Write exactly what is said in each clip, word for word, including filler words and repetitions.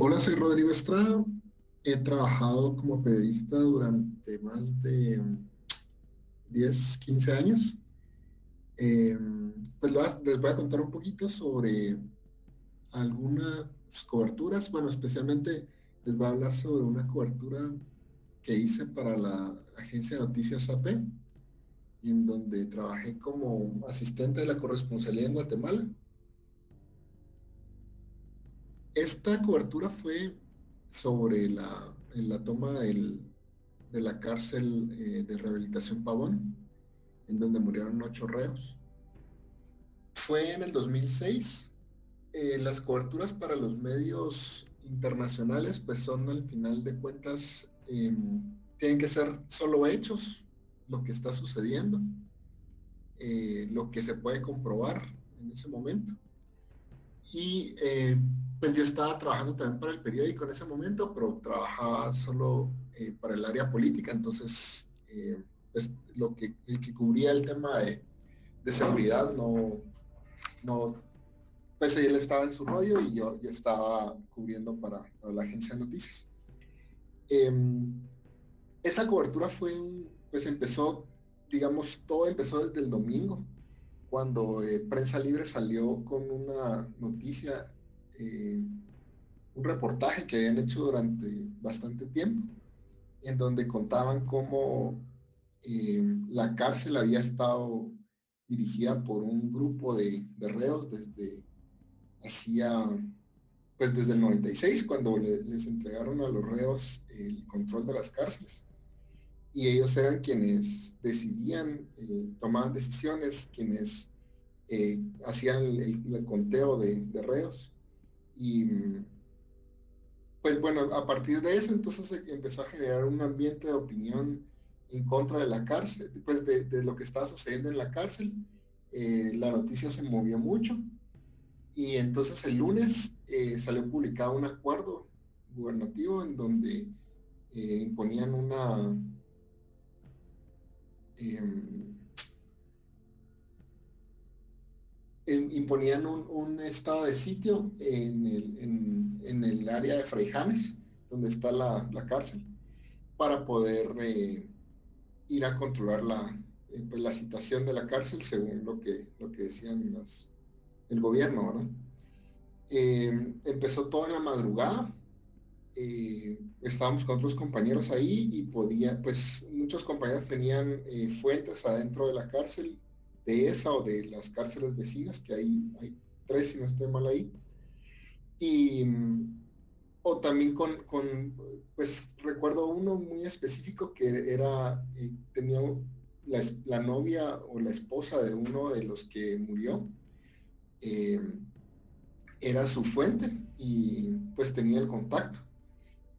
Hola, soy Rodrigo Estrada. He trabajado como periodista durante más de diez, quince años. Eh, pues les voy a contar un poquito sobre algunas coberturas. Bueno, especialmente les voy a hablar sobre una cobertura que hice para la agencia de noticias A P, en donde trabajé como asistente de la corresponsalía en Guatemala. Esta cobertura fue sobre la, la toma del, de la cárcel eh, de rehabilitación Pavón, en donde murieron ocho reos. Fue en el dos mil seis. Eh, las coberturas para los medios internacionales, pues son al final de cuentas, eh, tienen que ser solo hechos, lo que está sucediendo, eh, lo que se puede comprobar en ese momento. Y eh, pues yo estaba trabajando también para el periódico en ese momento, pero trabajaba solo eh, para el área política. Entonces, eh, pues lo que, el que cubría el tema de, de seguridad, no, no, pues él estaba en su rollo y yo, yo estaba cubriendo para, para la agencia de noticias. Eh, esa cobertura fue, un, pues empezó, digamos, todo empezó desde el domingo, cuando eh, Prensa Libre salió con una noticia, Eh, un reportaje que habían hecho durante bastante tiempo, en donde contaban cómo eh, la cárcel había estado dirigida por un grupo de, de reos desde hacía, pues desde el noventa y seis, cuando le, les entregaron a los reos el control de las cárceles, y ellos eran quienes decidían, eh, tomaban decisiones, quienes eh, hacían el, el conteo de, de reos. Y pues bueno, a partir de eso entonces empezó a generar un ambiente de opinión en contra de la cárcel, pues de, de lo que estaba sucediendo en la cárcel. Eh, la noticia se movió mucho y entonces el lunes eh, salió publicado un acuerdo gubernativo en donde eh, imponían una... Eh, imponían un, un estado de sitio en el, en, en el área de Freijanes, donde está la, la cárcel, para poder eh, ir a controlar la, eh, pues la situación de la cárcel, según lo que, lo que decían las, el gobierno, ¿verdad? Eh, empezó toda la madrugada, eh, estábamos con otros compañeros ahí y podía, pues muchos compañeros tenían eh, fuentes adentro de la cárcel, de esa o de las cárceles vecinas, que hay, hay tres, si no estoy mal ahí, y, o también con, con, pues recuerdo uno muy específico que era, eh, tenía la, la novia o la esposa de uno de los que murió, eh, era su fuente y pues tenía el contacto,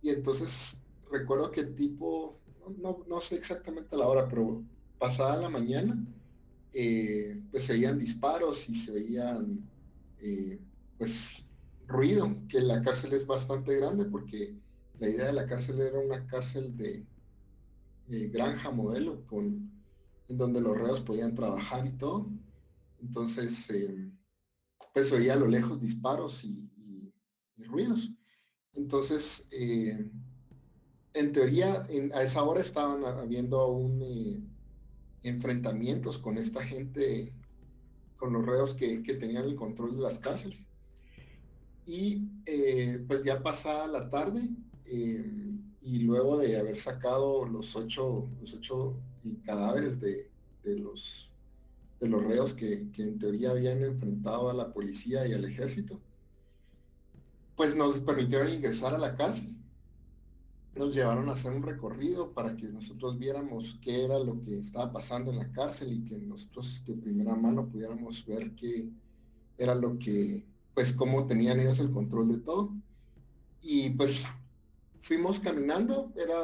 y entonces recuerdo que tipo, no, no sé exactamente la hora, pero pasada la mañana, Eh, pues se oían disparos y se oían eh, pues ruido, que la cárcel es bastante grande porque la idea de la cárcel era una cárcel de eh, granja modelo con, en donde los reos podían trabajar y todo. Entonces eh, pues se oía a lo lejos disparos y, y, y ruidos. Entonces eh, en teoría en, a esa hora estaban habiendo un eh, enfrentamientos con esta gente, con los reos que, que tenían el control de las cárceles. Y eh, pues ya pasada la tarde eh, y luego de haber sacado los ocho, los ocho cadáveres de, de, los, de los reos que, que en teoría habían enfrentado a la policía y al ejército, pues nos permitieron ingresar a la cárcel. Nos llevaron a hacer un recorrido para que nosotros viéramos qué era lo que estaba pasando en la cárcel y que nosotros de primera mano pudiéramos ver qué era lo que, pues cómo tenían ellos el control de todo. Y pues fuimos caminando, era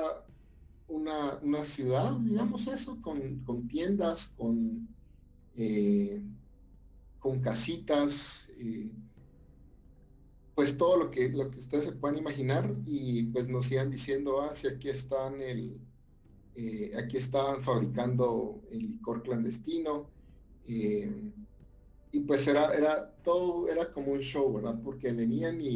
una, una ciudad, digamos eso, con, con tiendas, con, eh, con casitas, eh, pues todo lo que, lo que ustedes se puedan imaginar, y pues nos iban diciendo, ah, si aquí están, el, eh, aquí están fabricando el licor clandestino, eh, y pues era, era, todo era como un show, ¿verdad? Porque venían y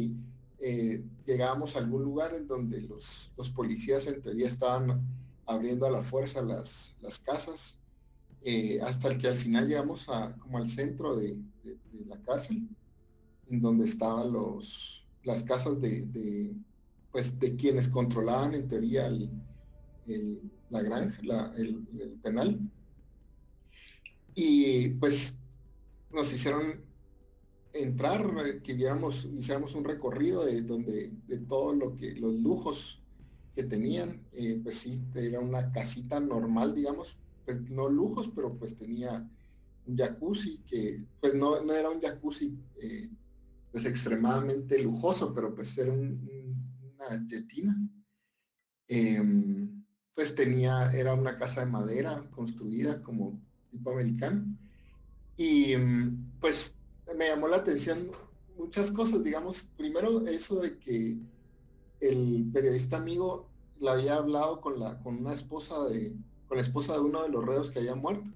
eh, llegamos a algún lugar en donde los, los policías en teoría estaban abriendo a la fuerza las, las casas, eh, hasta que al final llegamos a, como al centro de, de, de la cárcel, en donde estaban los, las casas de, de, pues, de quienes controlaban en teoría el, el, la granja, la, el, el penal. Y pues nos hicieron entrar, que viéramos, hiciéramos un recorrido de donde, de todo lo que, los lujos que tenían. Eh, pues sí, era una casita normal, digamos, pues no lujos, pero pues tenía un jacuzzi que, pues no, no era un jacuzzi eh, pues extremadamente lujoso, pero pues era un, un, una jetina. Eh, pues tenía, era una casa de madera construida como tipo americano, y pues me llamó la atención muchas cosas, digamos, primero eso de que el periodista amigo le había hablado con la, con una esposa de, con la esposa de uno de los reos que había muerto,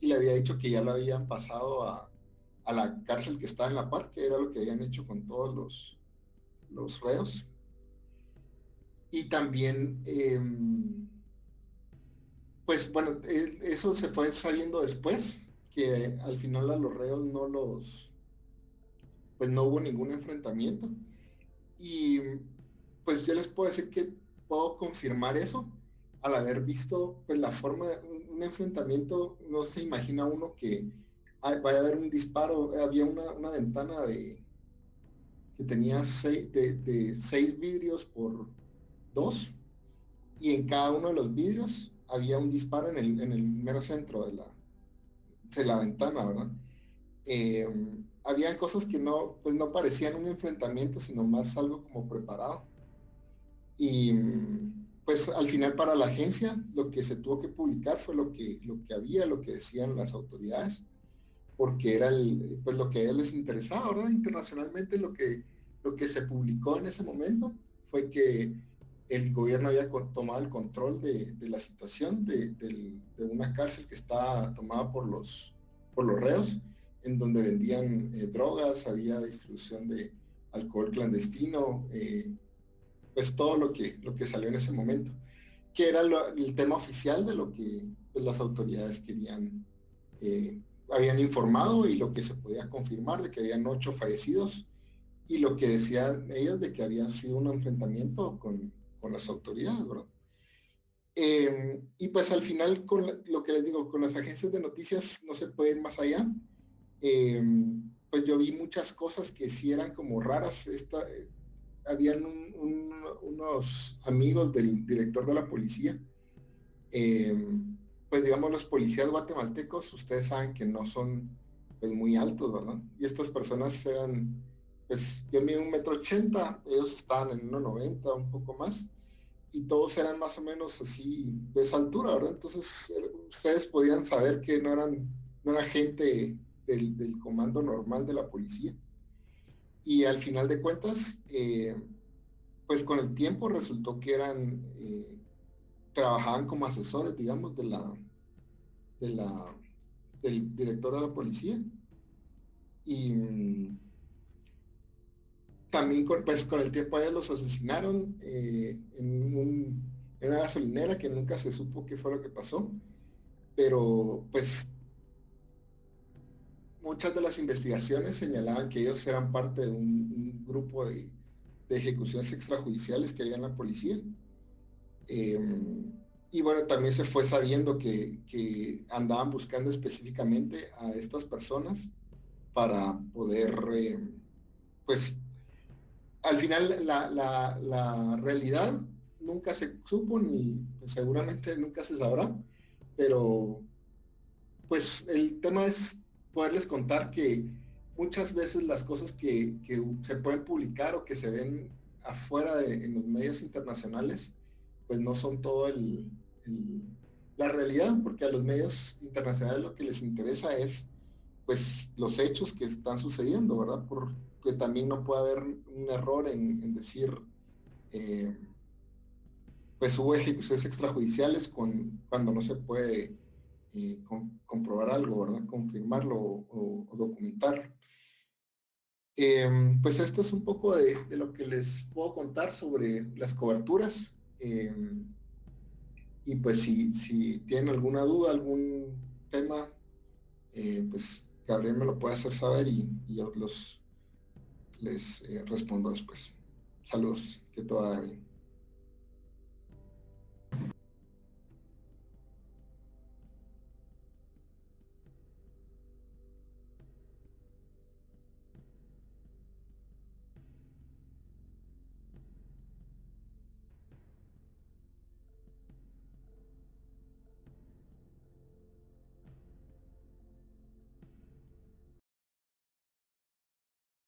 y le había dicho que ya lo habían pasado a, a la cárcel que estaba en la par, que era lo que habían hecho con todos los, los reos. Y también eh, pues bueno, eso se fue saliendo después, que al final a los reos no los, pues no hubo ningún enfrentamiento, y pues yo les puedo decir que puedo confirmar eso, al haber visto pues la forma, un enfrentamiento, no se imagina uno que vaya a haber un disparo. Había una, una ventana de, que tenía seis, de, de seis vidrios por dos, y en cada uno de los vidrios había un disparo en el, en el mero centro de la, de la ventana, ¿verdad? Eh, habían cosas que no, pues no parecían un enfrentamiento, sino más algo como preparado. Y pues al final para la agencia lo que se tuvo que publicar fue lo que, lo que había, lo que decían las autoridades, porque era el, pues lo que a ellos les interesaba, ¿verdad? Internacionalmente lo que, lo que se publicó en ese momento fue que el gobierno había tomado el control de, de la situación de, de, de una cárcel que estaba tomada por los, por los reos, en donde vendían eh, drogas, había distribución de alcohol clandestino, eh, pues todo lo que, lo que salió en ese momento, que era lo, el tema oficial de lo que pues, las autoridades querían, eh, habían informado, y lo que se podía confirmar de que habían ocho fallecidos, y lo que decían ellos de que había sido un enfrentamiento con con las autoridades, ¿verdad? Eh, y pues al final, con la, lo que les digo, con las agencias de noticias no se puede ir más allá. Eh, pues yo vi muchas cosas que sí eran como raras. Esta, eh, habían un, un, unos amigos del director de la policía. Eh, pues digamos, los policías guatemaltecos, ustedes saben que no son pues, muy altos, ¿verdad? Y estas personas eran... pues yo mido un metro ochenta, ellos estaban en uno noventa, un poco más, y todos eran más o menos así de esa altura, ¿verdad? Entonces ustedes podían saber que no eran, no era gente del, del comando normal de la policía. Y al final de cuentas, eh, pues con el tiempo resultó que eran, eh, trabajaban como asesores, digamos, de la, de la, del director de la policía. Y también con, pues, con el tiempo ellos los asesinaron eh, en, un, en una gasolinera, que nunca se supo qué fue lo que pasó, pero pues muchas de las investigaciones señalaban que ellos eran parte de un, un grupo de, de ejecuciones extrajudiciales que había en la policía. Eh, y bueno, también se fue sabiendo que, que andaban buscando específicamente a estas personas para poder, eh, pues, al final la, la, la realidad nunca se supo, ni pues, seguramente nunca se sabrá, pero pues el tema es poderles contar que muchas veces las cosas que, que se pueden publicar o que se ven afuera de, en los medios internacionales, pues no son todo el, el, la realidad, porque a los medios internacionales lo que les interesa es pues los hechos que están sucediendo, ¿verdad? Por, que también no puede haber un error en, en decir, eh, pues hubo ejecuciones extrajudiciales con, cuando no se puede eh, con, comprobar algo, ¿verdad? Confirmarlo o, o documentarlo. Eh, pues esto es un poco de, de lo que les puedo contar sobre las coberturas. Eh, y pues si, si tienen alguna duda, algún tema, eh, pues Gabriel me lo puede hacer saber y, y yo los, les eh, respondo después. Saludos, que todo vaya bien.